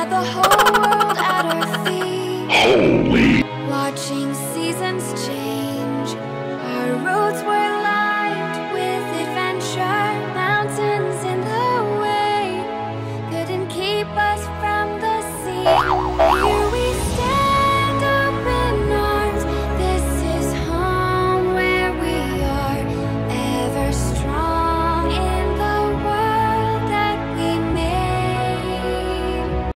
had the whole world at our feet. Holy. Watching seasons change.